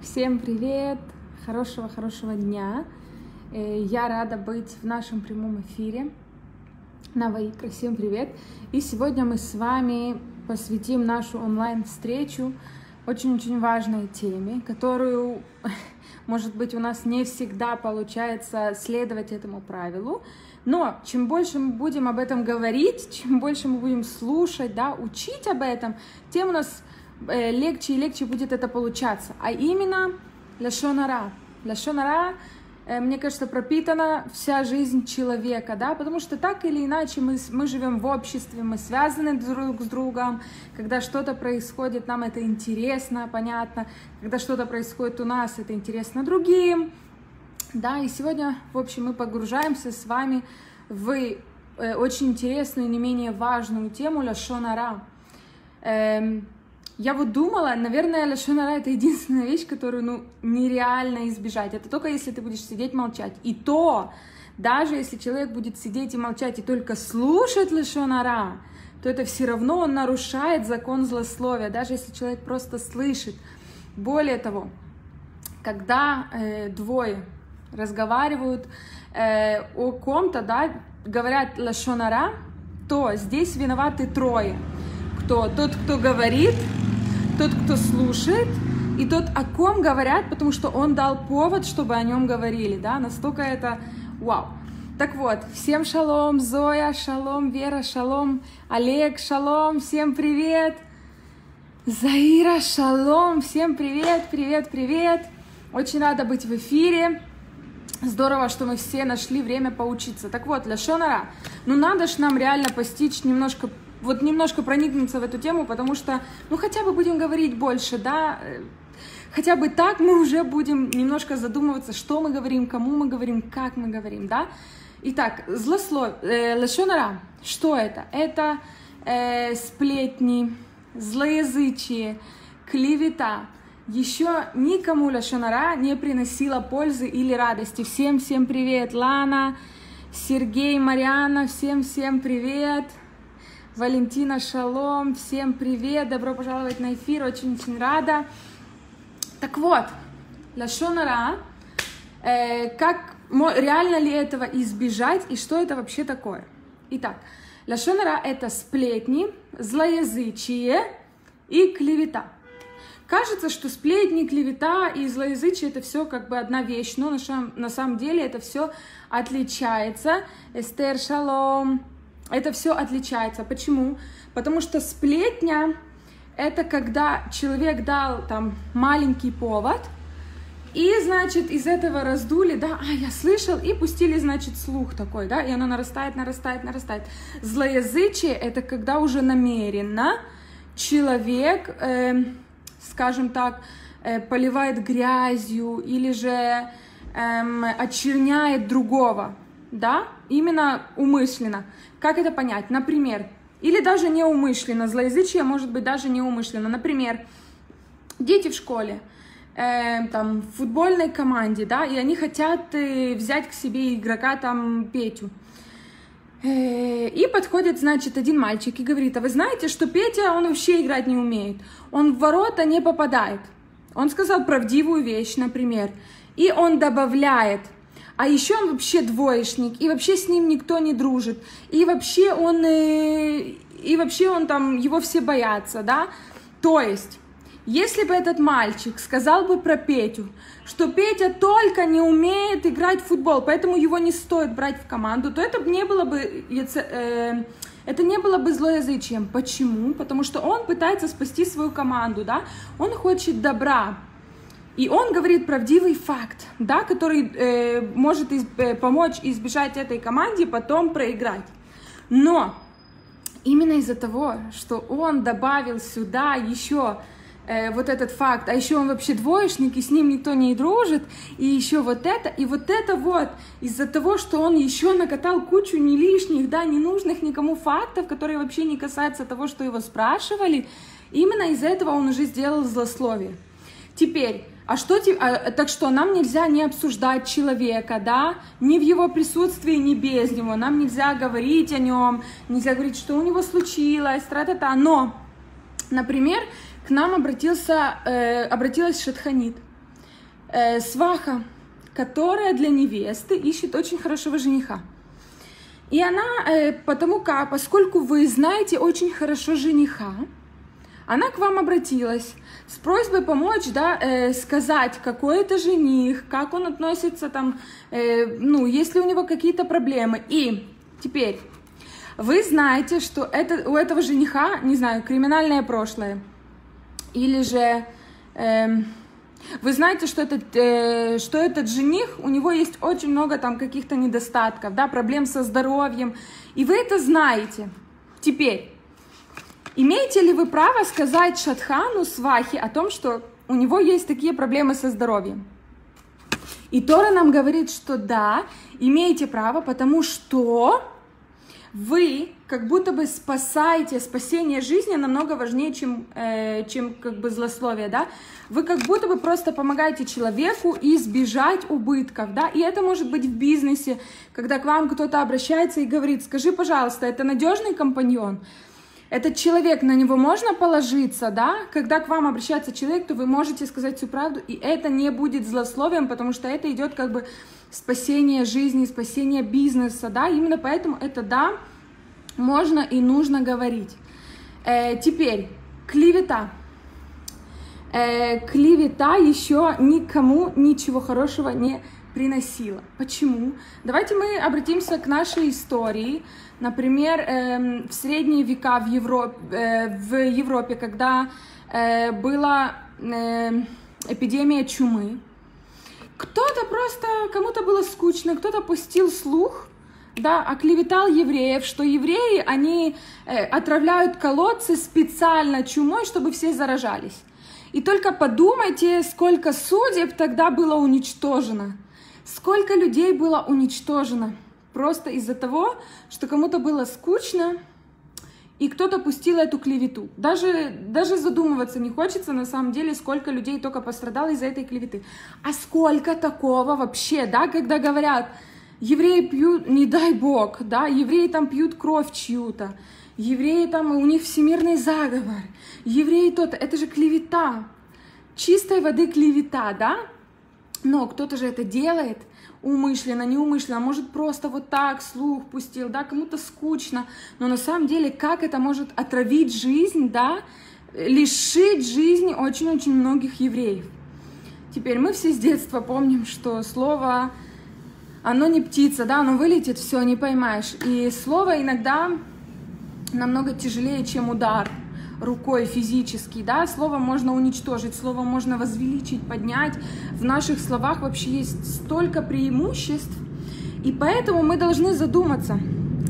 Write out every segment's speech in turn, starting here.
Всем привет! Хорошего-хорошего дня! Я рада быть в нашем прямом эфире на Вайкра. Всем привет! И сегодня мы с вами посвятим нашу онлайн-встречу очень-очень важной теме, которую, может быть, у нас не всегда получается следовать этому правилу, но чем больше мы будем об этом говорить, чем больше мы будем слушать, да, учить об этом, тем у нас легче и легче будет это получаться. А именно лашон ара. Лашон ара, мне кажется, пропитана вся жизнь человека, да, потому что так или иначе мы живем в обществе, мы связаны друг с другом. Когда что-то происходит, нам это интересно, понятно. Когда что-то происходит у нас, это интересно другим. Да, и сегодня, в общем, мы погружаемся с вами в очень интересную, не менее важную тему лашон ара. Я вот думала, наверное, лашон ара — это единственная вещь, которую, нереально избежать. Это только если ты будешь сидеть, молчать. И то, даже если человек будет сидеть и молчать, и только слушать лашон ара, то это все равно он нарушает закон злословия, даже если человек просто слышит. Более того, когда двое разговаривают о ком-то, да, говорят лашон ара, то здесь виноваты трое. Кто? Тот, кто говорит, тот, кто слушает, и тот, о ком говорят, потому что он дал повод, чтобы о нем говорили, да, настолько это вау. Так вот, всем шалом, Зоя, шалом, Вера, шалом, Олег, шалом, всем привет, Заира, шалом, всем привет, привет, привет, очень рада быть в эфире. Здорово, что мы все нашли время поучиться. Так вот, лашон ара, надо же нам реально постичь немножко, вот немножко проникнуться в эту тему, потому что, хотя бы будем говорить больше, да, хотя бы так мы уже будем немножко задумываться, что мы говорим, кому мы говорим, как мы говорим, да. Итак, лашон ара, что это? Это сплетни, злоязычие, клевета. Еще никому лашон ара не приносила пользы или радости. Всем-всем привет, Лана, Сергей, Мариана, всем-всем привет. Валентина, шалом, всем привет, добро пожаловать на эфир, очень-очень рада. Так вот, лашон ара, как реально ли этого избежать и что это вообще такое? Итак, лашон ара — это сплетни, злоязычие и клевета. Кажется, что сплетни, клевета и злоязычие — это все как бы одна вещь, но на самом деле это все отличается. Эстер, шалом. Это все отличается. Почему? Потому что сплетня — это когда человек дал там маленький повод, и, значит, из этого раздули, да, я слышал, и пустили, значит, слух такой, да, и оно нарастает, нарастает, нарастает. Злоязычие — это когда уже намеренно человек, скажем так, поливает грязью или же очерняет другого, да, именно умышленно. Как это понять? Например, или даже неумышленно, злоязычие может быть даже неумышленно. Например, дети в школе, там, в футбольной команде, да, и они хотят взять к себе игрока, там, Петю. И подходит, значит, один мальчик и говорит: а вы знаете, что Петя, он вообще играть не умеет, он в ворота не попадает. Он сказал правдивую вещь, например, и он добавляет: а еще он вообще двоечник, и вообще с ним никто не дружит, и вообще он там, его все боятся, да. То есть, если бы этот мальчик сказал бы про Петю, что Петя только не умеет играть в футбол, поэтому его не стоит брать в команду, то это не было бы, злоязычием. Почему? Потому что он пытается спасти свою команду, да, он хочет добра. И он говорит правдивый факт, да, который может помочь избежать этой команде потом проиграть. Но именно из-за того, что он добавил сюда еще вот этот факт, а еще он вообще двоечник, и с ним никто не дружит, и еще вот это вот, из-за того, что он еще накатал кучу не лишних, да, ненужных никому фактов, которые вообще не касаются того, что его спрашивали, именно из-за этого он уже сделал злословие. Теперь... так что нам нельзя не обсуждать человека, да, ни в его присутствии, ни без него, нам нельзя говорить о нем, нельзя говорить, что у него случилось, тра-та-та. Но, например, к нам обратилась Шадханит, сваха, которая для невесты ищет очень хорошего жениха. И она, поскольку вы знаете очень хорошо жениха, она к вам обратилась с просьбой помочь, да, сказать, какой это жених, как он относится, там, ну, есть ли у него какие-то проблемы. И теперь вы знаете, что у этого жениха, не знаю, криминальное прошлое, или же вы знаете, что этот жених, у него есть очень много там каких-то недостатков, да, проблем со здоровьем, и вы это знаете. Теперь, имеете ли вы право сказать Шадхану, свахе, о том, что у него есть такие проблемы со здоровьем? И Тора нам говорит, что да, имеете право, потому что вы как будто бы спасаете, спасение жизни намного важнее, чем как бы злословие, да? Вы как будто бы просто помогаете человеку избежать убытков, да? И это может быть в бизнесе, когда к вам кто-то обращается и говорит: скажи, пожалуйста, это надежный компаньон? Этот человек, на него можно положиться, да? Когда к вам обращается человек, то вы можете сказать всю правду, и это не будет злословием, потому что это идет как бы спасение жизни, спасение бизнеса, да? Именно поэтому это да, можно и нужно говорить. Теперь, клевета. Клевета еще никому ничего хорошего не приносила. Почему? Давайте мы обратимся к нашей истории. Например, в средние века в Европе, когда была эпидемия чумы, кто-то просто, кому-то было скучно, кто-то пустил слух, да, оклеветал евреев, что евреи, они отравляют колодцы специально чумой, чтобы все заражались. И только подумайте, сколько судеб тогда было уничтожено, сколько людей было уничтожено. Просто из-за того, что кому-то было скучно, и кто-то пустил эту клевету. Даже задумываться не хочется, на самом деле, сколько людей только пострадало из-за этой клеветы. А сколько такого вообще, да, когда говорят, евреи пьют, не дай бог, да, евреи там пьют кровь чью-то, евреи там, у них всемирный заговор, евреи то-то, это же клевета, чистой воды клевета, да? Но кто-то же это делает умышленно, неумышленно, может просто вот так слух пустил, да, кому-то скучно. Но на самом деле, как это может отравить жизнь, да, лишить жизни очень-очень многих евреев. Теперь мы все с детства помним, что слово, оно не птица, да, оно вылетит, все, не поймаешь. И слово иногда намного тяжелее, чем удар рукой физически, да, слово можно уничтожить, слово можно возвеличить, поднять. В наших словах вообще есть столько преимуществ, и поэтому мы должны задуматься.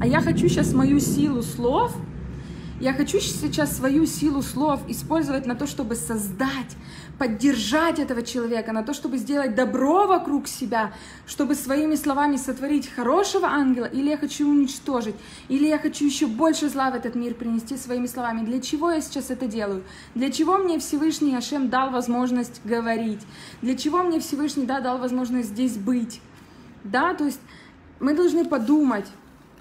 А я хочу сейчас мою силу слов, использовать на то, чтобы создать, поддержать этого человека, на то, чтобы сделать добро вокруг себя, чтобы своими словами сотворить хорошего ангела, или я хочу уничтожить, или я хочу еще больше зла в этот мир принести своими словами. Для чего я сейчас это делаю? Для чего мне Всевышний Ашем дал возможность говорить? Для чего мне Всевышний, да, дал возможность здесь быть? Да, то есть мы должны подумать,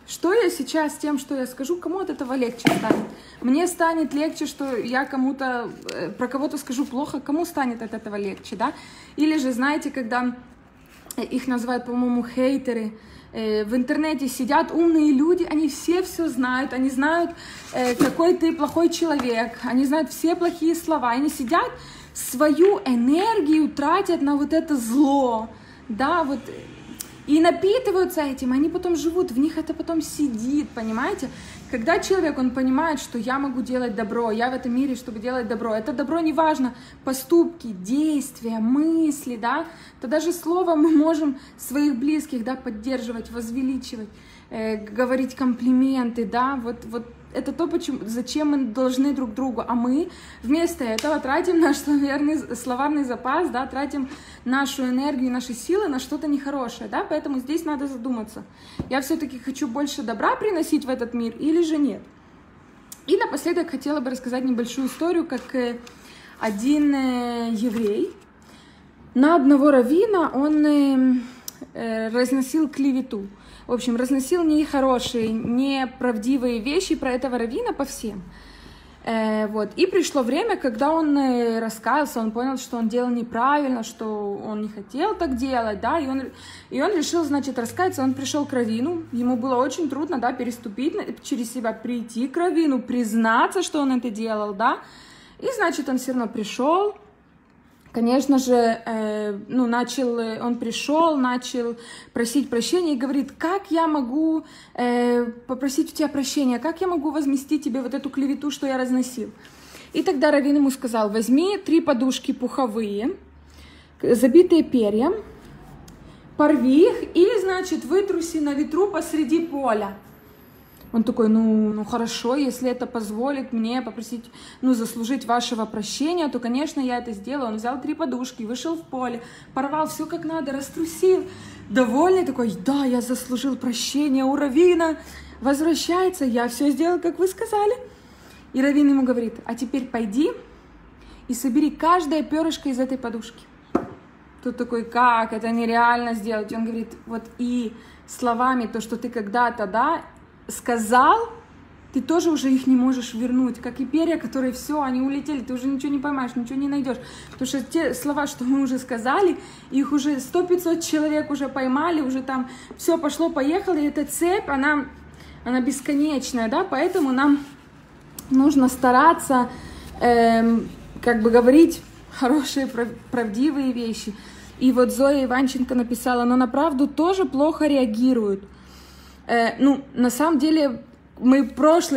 что я сейчас тем, что я скажу, кому от этого легче станет? Мне станет легче, что я кому-то, про кого-то скажу плохо, кому станет от этого легче, да? Или же, знаете, когда их называют, по-моему, хейтеры, в интернете сидят умные люди, они все знают, они знают, какой ты плохой человек, они знают все плохие слова, они сидят, свою энергию тратят на вот это зло, да, вот. И напитываются этим, они потом живут, в них это потом сидит, понимаете? Когда человек, он понимает, что я могу делать добро, я в этом мире, чтобы делать добро. Это добро не важно, поступки, действия, мысли, да? То даже слово мы можем своих близких, да, поддерживать, возвеличивать, говорить комплименты, да? Вот это то, зачем мы должны друг другу. А мы вместо этого тратим наш словарный запас, да, тратим нашу энергию, наши силы на что-то нехорошее, да? Поэтому здесь надо задуматься. Я все-таки хочу больше добра приносить в этот мир или же нет? И напоследок хотела бы рассказать небольшую историю, как один еврей на одного раввина, он разносил клевету. В общем, разносил нехорошие, неправдивые вещи про этого раввина по всем. Вот. И пришло время, когда он раскаялся, он понял, что он делал неправильно, что он не хотел так делать, да, и он решил, значит, раскаяться, он пришел к раввину, ему было очень трудно, да, переступить через себя, прийти к раввину, признаться, что он это делал, да, и, значит, он все равно пришел, конечно же, начал просить прощения и говорит, как я могу попросить у тебя прощения, как я могу возместить тебе вот эту клевету, что я разносил. И тогда раввин ему сказал, возьми 3 подушки пуховые, забитые перьем, порви их и, значит, вытруси на ветру посреди поля. Он такой, ну хорошо, если это позволит мне попросить, ну, заслужить вашего прощения, то, конечно, я это сделаю. Он взял 3 подушки, вышел в поле, порвал все как надо, раструсил. Довольный такой, да, я заслужил прощения у раввина. Возвращается, я все сделал, как вы сказали. И раввин ему говорит, а теперь пойди и собери каждое перышко из этой подушки. Тут такой, как, это нереально сделать. И он говорит, вот и словами то, что ты когда-то, да, сказал, ты тоже уже их не можешь вернуть, как и перья, которые все, они улетели, ты уже ничего не поймаешь, ничего не найдешь, потому что те слова, что мы уже сказали, их уже 100-500 человек уже поймали, уже там все пошло-поехало, и эта цепь, она бесконечная, да, поэтому нам нужно стараться как бы говорить хорошие, правдивые вещи. И вот Зоя Иванченко написала, но на правду тоже плохо реагируют. Ну, на самом деле,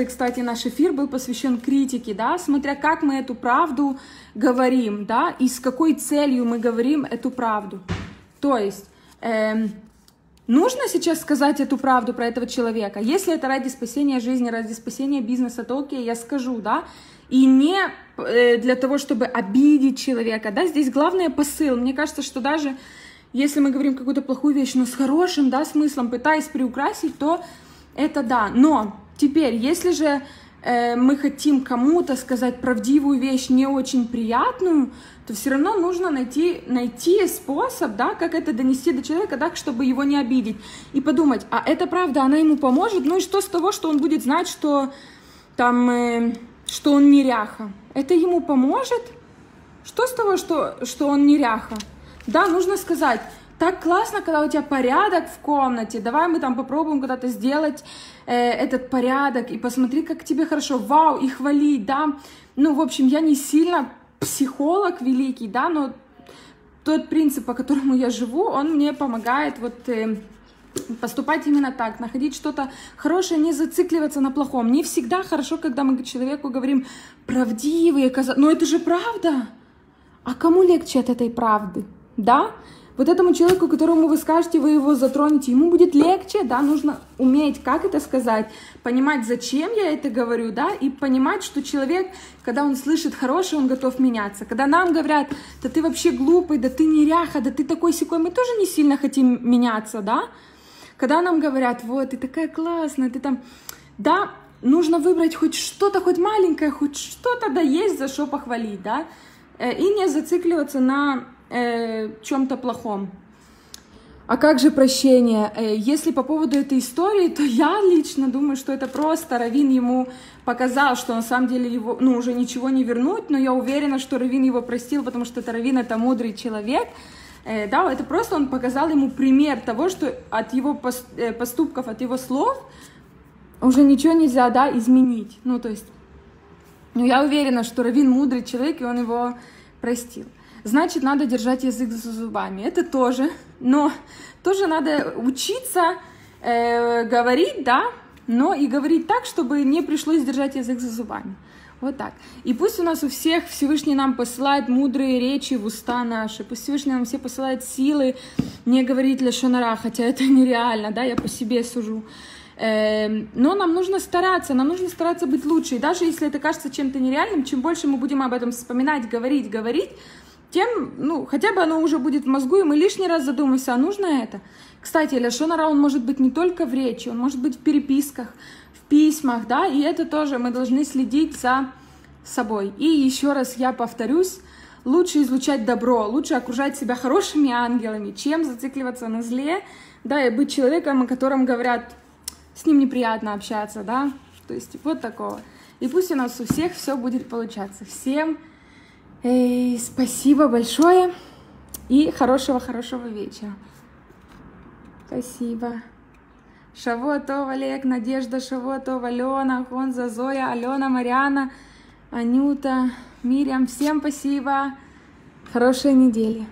кстати, наш эфир был посвящен критике, да, смотря как мы эту правду говорим, да, и с какой целью мы говорим эту правду. То есть, нужно сейчас сказать эту правду про этого человека? Если это ради спасения жизни, ради спасения бизнеса, то окей, я скажу, да, и не для того, чтобы обидеть человека, да, здесь главное посыл. Мне кажется, что даже... Если мы говорим какую-то плохую вещь, но с хорошим, да, смыслом, пытаясь приукрасить, то это да. Но теперь, если же мы хотим кому-то сказать правдивую вещь, не очень приятную, то все равно нужно найти способ, да, как это донести до человека так, чтобы его не обидеть. И подумать, а эта правда, она ему поможет? Ну и что с того, что он будет знать, что, там, что он неряха? Это ему поможет? Что с того, что он неряха? Да, нужно сказать, так классно, когда у тебя порядок в комнате, давай мы там попробуем когда-то сделать этот порядок, и посмотри, как тебе хорошо, вау, и хвалить, да. Ну, в общем, я не сильно психолог великий, да, но тот принцип, по которому я живу, он мне помогает вот поступать именно так, находить что-то хорошее, не зацикливаться на плохом. Не всегда хорошо, когда мы человеку говорим правдивые, но это же правда, а кому легче от этой правды? Да, вот этому человеку, которому вы скажете, вы его затронете, ему будет легче, да, нужно уметь, как это сказать, понимать, зачем я это говорю, да, и понимать, что человек, когда он слышит хорошее, он готов меняться. Когда нам говорят, да ты вообще глупый, да ты неряха, да ты такой-сякой, мы тоже не сильно хотим меняться, да. Когда нам говорят, вот, ты такая классная, ты там, да, нужно выбрать хоть что-то, хоть маленькое, хоть что-то, да, есть за что похвалить, да, и не зацикливаться на... чем-то плохом. А как же прощение? Если по поводу этой истории, то я лично думаю, что это просто раввин ему показал, что на самом деле его, ну, уже ничего не вернуть, но я уверена, что раввин его простил, потому что это раввин, это мудрый человек. Да, это просто он показал ему пример того, что от его поступков, от его слов уже ничего нельзя, да, изменить. Ну, то есть, ну, я уверена, что раввин мудрый человек, и он его простил. Значит, надо держать язык за зубами. Это тоже. Но тоже надо учиться говорить, да, но и говорить так, чтобы не пришлось держать язык за зубами. Вот так. И пусть у нас у всех Всевышний нам посылает мудрые речи в уста наши. Пусть Всевышний нам все посылает силы не говорить лашон ара, хотя это нереально, да, я по себе сужу. Но нам нужно стараться быть лучше. И даже если это кажется чем-то нереальным, чем больше мы будем об этом вспоминать, говорить, тем, ну, хотя бы оно уже будет в мозгу, и мы лишний раз задумаемся, а нужно это? Кстати, лашон ара, он может быть не только в речи, он может быть в переписках, в письмах, да, и это тоже мы должны следить за собой. И еще раз я повторюсь, лучше излучать добро, лучше окружать себя хорошими ангелами, чем зацикливаться на зле, да, и быть человеком, о котором говорят, с ним неприятно общаться, да, то есть вот такого. И пусть у нас у всех все будет получаться. Всем спасибо большое и хорошего-хорошего вечера. Спасибо. Шавуатов, Олег, Надежда, Шавуатов, Алена, Хонза, Зоя, Алена, Мариана, Анюта, Мирям. Всем спасибо. Хорошей недели.